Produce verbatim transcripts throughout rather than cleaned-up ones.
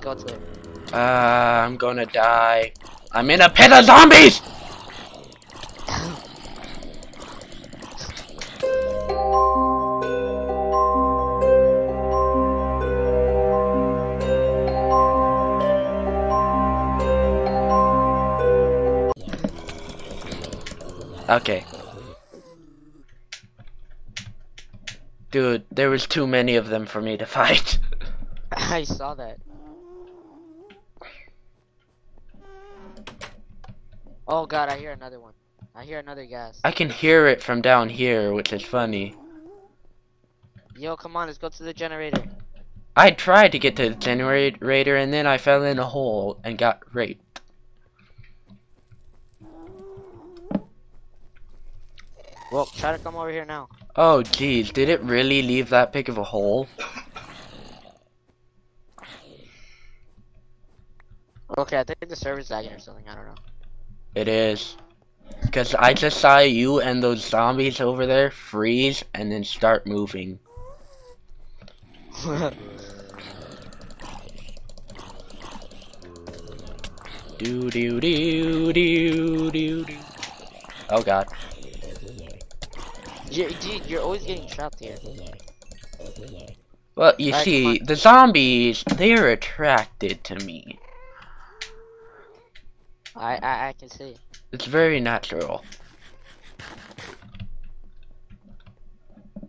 God's God's name. Uh, I'm gonna die. I'm in a pit of zombies! Okay. Dude, there was too many of them for me to fight. I saw that. Oh god, I hear another one. I hear another gas. I can hear it from down here, which is funny. Yo, come on, let's go to the generator. I tried to get to the generator and then I fell in a hole and got raped. Well, try to come over here now. Oh, geez, did it really leave that big of a hole? Okay, I think the server's lagging or something, I don't know. It is. Because I just saw you and those zombies over there freeze and then start moving. Do do do do do do. Oh god. You're, dude, you're always getting trapped here. Well, you right, see, the zombies, they're attracted to me. I, I, I can see. It's very natural.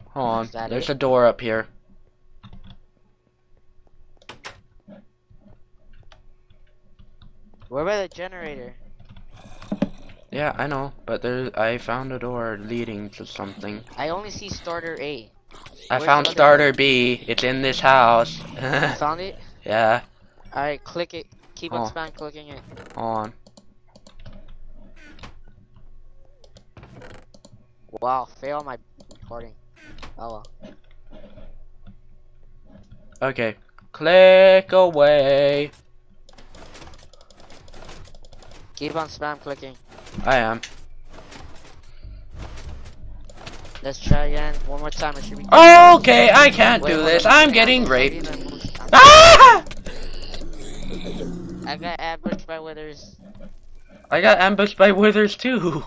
Hold on, there's it? a door up here. Where by the generator? Yeah, I know, but there I found a door leading to something. I only see starter A. I Where's found starter one? B. It's in this house. Found it? Yeah. Alright, click it. Keep oh. on spam clicking it. Hold on. Wow, fail my recording. Oh well. Okay. Click away. Keep on spam clicking. I am. Let's try again. One more time. It should be oh, okay, I can't Wait, do this. I'm getting raped. Ah! I got ambushed by withers. I got ambushed by withers too.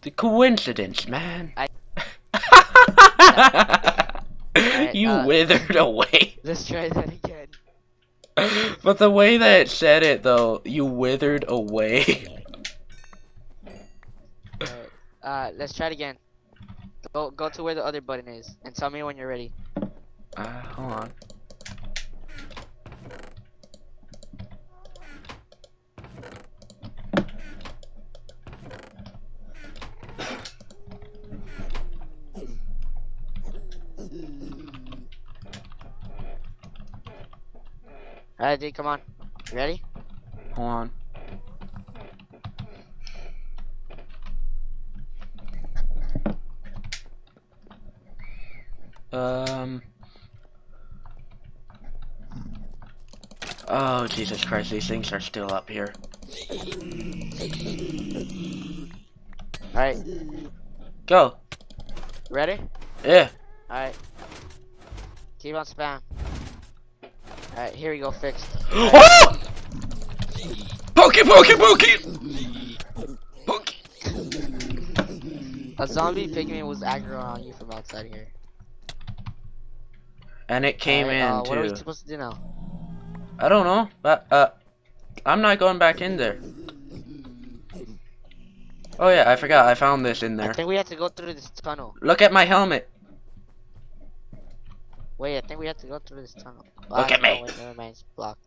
The coincidence, man. I... right, you uh, withered away. Let's try that again. But the way that it said it, though, you withered away. Uh, let's try it again. Go, go to where the other button is, and tell me when you're ready. Uh, hold on. Alright, dude, come on. You ready? Hold on. Um. Oh, Jesus Christ, these things are still up here. Alright. Go. Ready? Yeah. Alright. Keep on spam. Alright, here we go, fixed. Right. Oh! Pokey, pokey, pokey! Pokey! A zombie pigman was aggro on you from outside here. And it came right, in uh, too. What are we supposed to do now? I don't know, but uh, I'm not going back in there. Oh yeah, I forgot. I found this in there. I think we have to go through this tunnel. Look at my helmet. Wait, I think we have to go through this tunnel. Well, Look I at me. Wait, never mind, it's blocked.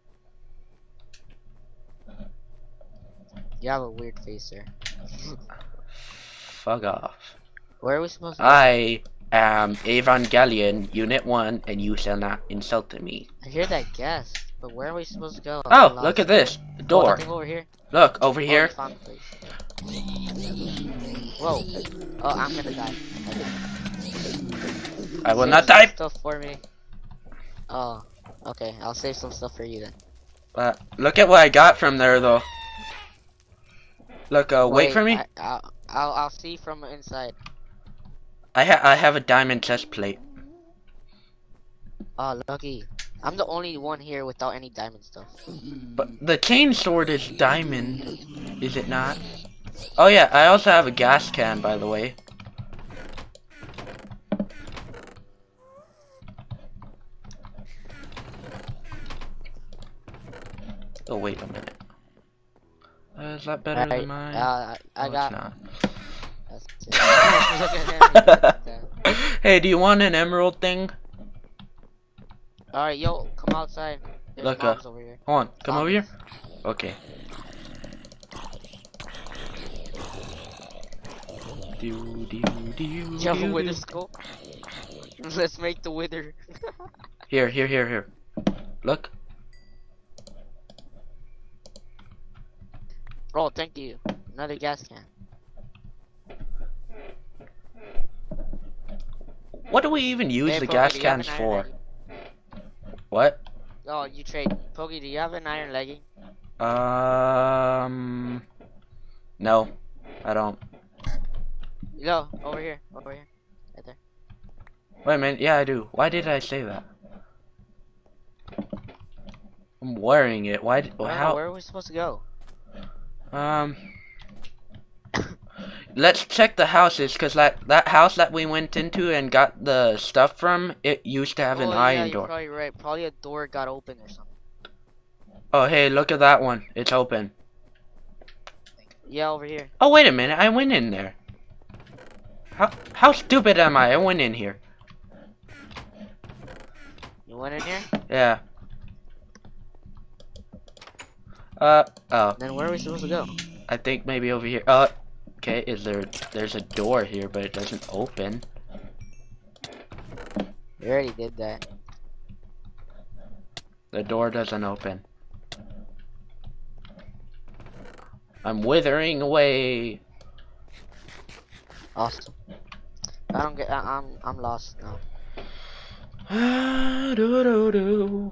You have a weird face, sir. Fuck off. Where are we supposed to? Go? I. Um, Evangelion Unit One, and you shall not insult me. I hear that guess, but where are we supposed to go? Oh, look at this door. Oh, over here. Look over oh, here. Found the place. Whoa! Oh, I'm gonna die. I will save not die. Stuff for me. Oh, okay. I'll save some stuff for you then. Uh, look at what I got from there, though. Look, uh, wait, wait for me. I, I'll, I'll, I'll see from inside. I ha I have a diamond chest plate. Oh, lucky. I'm the only one here without any diamond stuff. But the chain sword is diamond, is it not? Oh yeah, I also have a gas can, by the way. Oh wait a minute. Uh, is that better I, than mine? Uh, I, I no, got. It's not. Hey, do you want an emerald thing? Alright, yo, come outside. There's Look up. Over here. Hold on, come um, over here. Okay. Do, do, do, do you have a wither skull? Let's make the wither. Here, here, here, here. Look. Oh, thank you. Another gas can. What do we even use hey, the Pokey, gas cans for? What? Oh, you trade. Pokey, do you have an iron legging? Um... No. I don't. No, over here. Over here. Right there. Wait a minute. Yeah, I do. Why did I say that? I'm wearing it. Why did... Well, how... Where are we supposed to go? Um... Let's check the houses, because that, that house that we went into and got the stuff from, it used to have oh, an yeah, iron door. You're probably right. Probably a door got open or something. Oh, hey, look at that one. It's open. Yeah, over here. Oh, wait a minute. I went in there. How, how stupid am I? I went in here. You went in here? Yeah. Uh, oh. Then where are we supposed to go? I think maybe over here. Uh... Okay, is there there's a door here but it doesn't open. We already did that. The door doesn't open. I'm withering away. Awesome. I don't get I, I'm I'm lost now. do do do.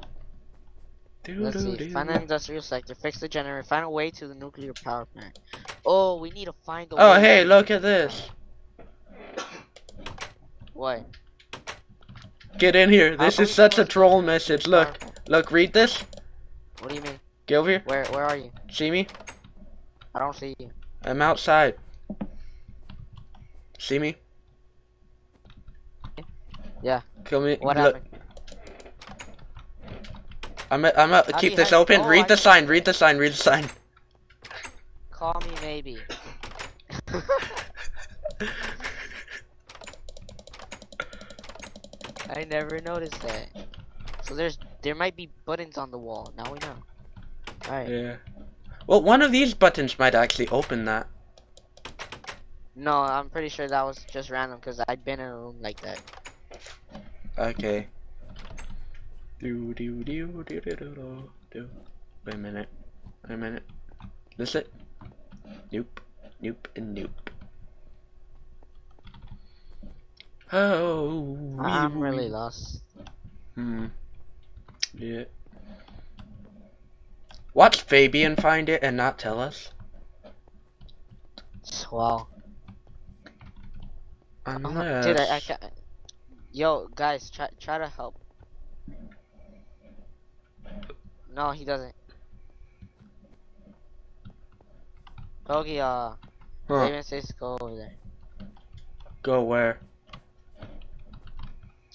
Do, Let's do, see, do. Find an industrial sector, fix the generator, find a way to the nuclear power plant. Oh, we need to find a oh, way. Oh, hey, look at this. What? Get in here. This How is such a troll message. Look, uh, look, read this. What do you mean? Get over here. Where, where are you? See me? I don't see you. I'm outside. See me? Yeah. Come in. What look. happened? I'm I'm gonna keep this open. Oh, read the sign. Read the sign. Read the sign. Call me maybe. I never noticed that. So there's there might be buttons on the wall. Now we know. All right. Yeah. Well, one of these buttons might actually open that. No, I'm pretty sure that was just random because I'd been in a room like that. Okay. Do, do, do, do, do, do, do. Wait a minute. Wait a minute. This it? Nope. Nope and nope. Oh. I'm really lost. Hmm. Yeah. Watch Fabian find it and not tell us. Wow. Unless... Dude, I, I can't... Yo, guys, try try to help. No, he doesn't. Okay, uh, huh. Fabian says go over there. Go where?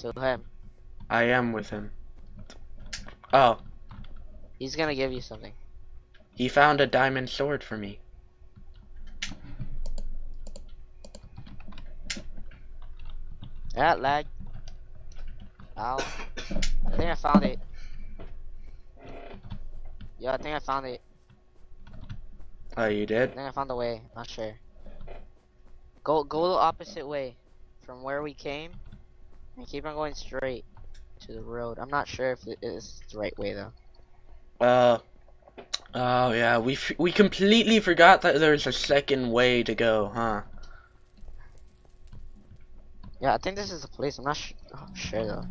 To him. I am with him. Oh. He's gonna give you something. He found a diamond sword for me. That lag. Ow. I think I found it. Yeah, I think I found it. Oh, you did? I think I found the way. Not sure. Go, go the opposite way from where we came, and keep on going straight to the road. I'm not sure if it is the right way though. Uh, oh yeah, we f we completely forgot that there's a second way to go, huh? Yeah, I think this is the place. I'm not sh oh, sure though.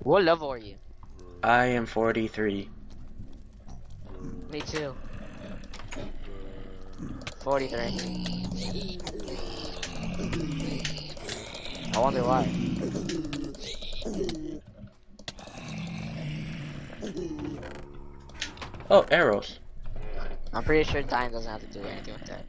What level are you? I am forty-three. Me too. forty-three. I wonder why. Oh, arrows. I'm pretty sure time doesn't have to do anything with that.